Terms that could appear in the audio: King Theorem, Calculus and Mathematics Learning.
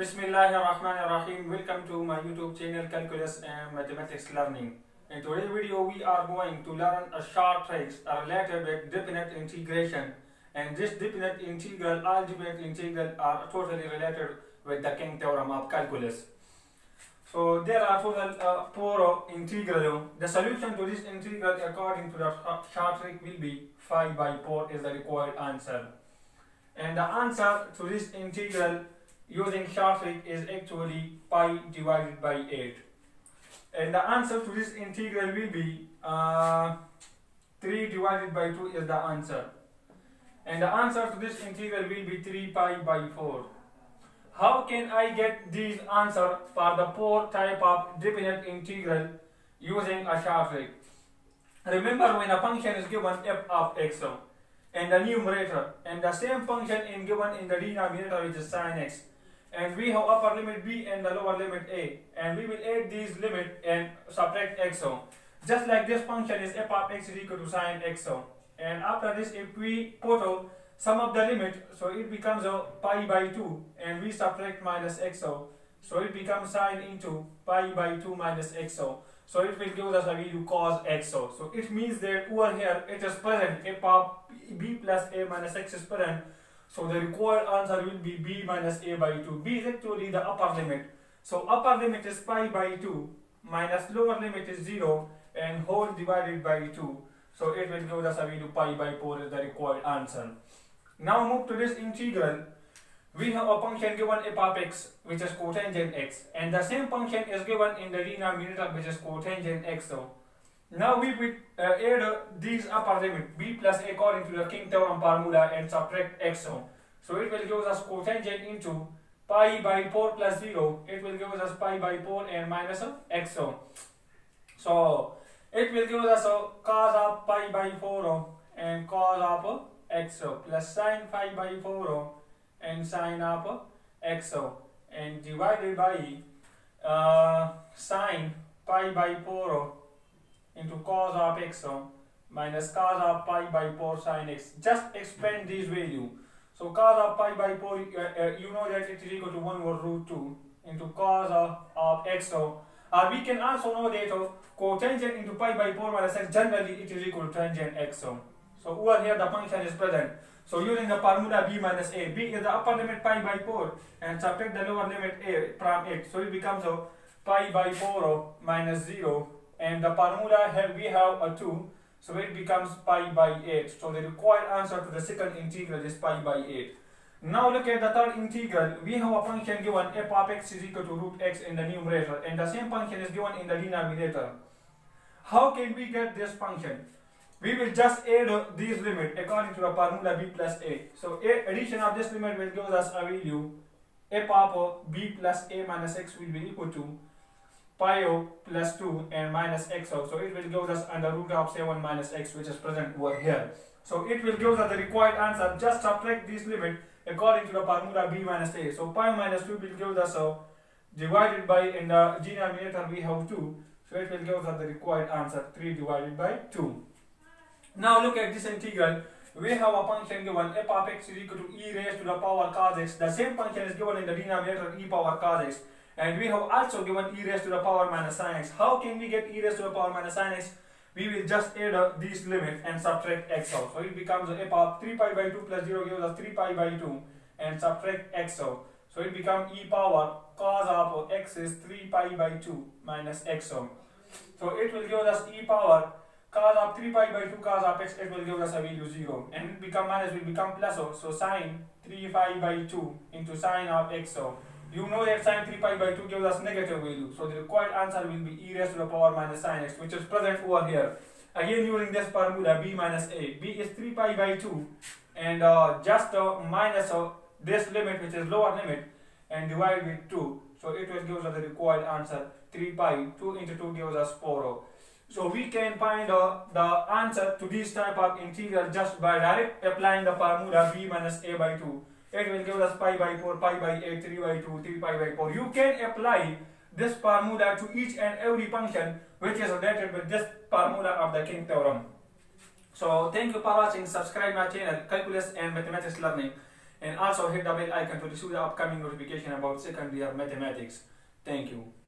Bismillahirrahmanirrahim. Welcome to my YouTube channel Calculus and Mathematics Learning. In today's video we are going to learn a short trick related with definite integration, and this definite integral, algebraic integral are totally related with the King Theorem of calculus. So there are total 4 integrals. The solution to this integral according to the short trick will be 5 by 4 is the required answer. And the answer to this integral using short trick is actually pi divided by 8, and the answer to this integral will be 3 divided by 2 is the answer, and the answer to this integral will be 3 pi by 4. How can I get these answer for the 4 type of definite integral using a short trick? Remember, when a function is given f of x and the numerator, and the same function is given in the denominator, which is sin x, and we have upper limit b and the lower limit a, and we will add these limit and subtract x. Just like this function is f of x is equal to sin x, and after this if we put sum of the limit, so it becomes pi by 2, and we subtract minus x, so it becomes sin into pi by 2 minus x, so it will give us a value cos x. So it means that over here it is present f of b plus a minus x is present. So the required answer will be b minus a by 2. b is actually the upper limit. So upper limit is pi by 2 minus lower limit is 0 and whole divided by 2. So it will give us a value pi by 4 is the required answer. Now move to this integral. We have a function given f of x which is cotangent x, and the same function is given in the denominator which is cotangent x. Now we will add these upper limit b plus a according to the King Theorem formula and subtract x. So it will give us cotangent into pi by 4 plus 0. It will give us pi by 4 and minus x. So it will give us cos of pi by 4 and cos of x plus sin pi by 4 and sin of x, and divided by sin pi by 4 into cos of x minus cos of pi by 4 sin x. Just expand these value. So cos of pi by 4, you know that it is equal to 1 over root 2 into cos of x, or we can also know that cotangent into pi by 4 minus x, generally it is equal to tangent x. So over here the function is present. So using the formula b minus a, b is the upper limit pi by 4 and subtract the lower limit a from it. So it becomes pi by 4 minus 0, and the formula here we have a 2, so it becomes pi by 8. So the required answer to the second integral is pi by 8. Now look at the third integral. We have a function given f of x is equal to root x in the numerator, and the same function is given in the denominator. How can we get this function? We will just add these limit according to the formula b plus a. So addition of this limit will give us a value f of b plus a minus x will be equal to pi plus 2 and minus x. So it will give us under root of 7 minus x, which is present over here. So it will give us the required answer. Just subtract this limit according to the formula b minus a. So pi minus 2 will give us divided by, in the denominator we have 2. So it will give us the required answer 3 divided by 2. Now look at this integral. We have a function given f of x is equal to e raised to the power cos x. The same function is given in the denominator e power cos x, and we have also given e raised to the power minus sin x. How can we get e raised to the power minus sin x? We will just add these limits and subtract x out. So it becomes f of 3 pi by 2 plus 0 gives us 3 pi by 2 and subtract x out. So it becomes e power cos of x is 3 pi by 2 minus x out. So it will give us e power cos of 3 pi by 2 cos of x. It will give us a value 0, and it become minus will become plus, so sin 3 pi by 2 into sin of x. You know that sin 3 pi by 2 gives us negative value, so the required answer will be e raised to the power minus sin x, which is present over here. Again using this formula b minus a, b is 3 pi by 2 and just minus this limit which is lower limit and divide with 2. So it will give us the required answer 3 pi 2 into 2 gives us 4. So we can find the answer to this type of integral just by direct applying the formula b minus a by 2. It will give us pi by 4, pi by 8, 3 by 2, 3 pi by 4. You can apply this formula to each and every function which is related with this formula of the King Theorem. So thank you for watching. Subscribe my channel Calculus and Mathematics Learning. and also hit the bell icon to receive the upcoming notification about second year mathematics. Thank you.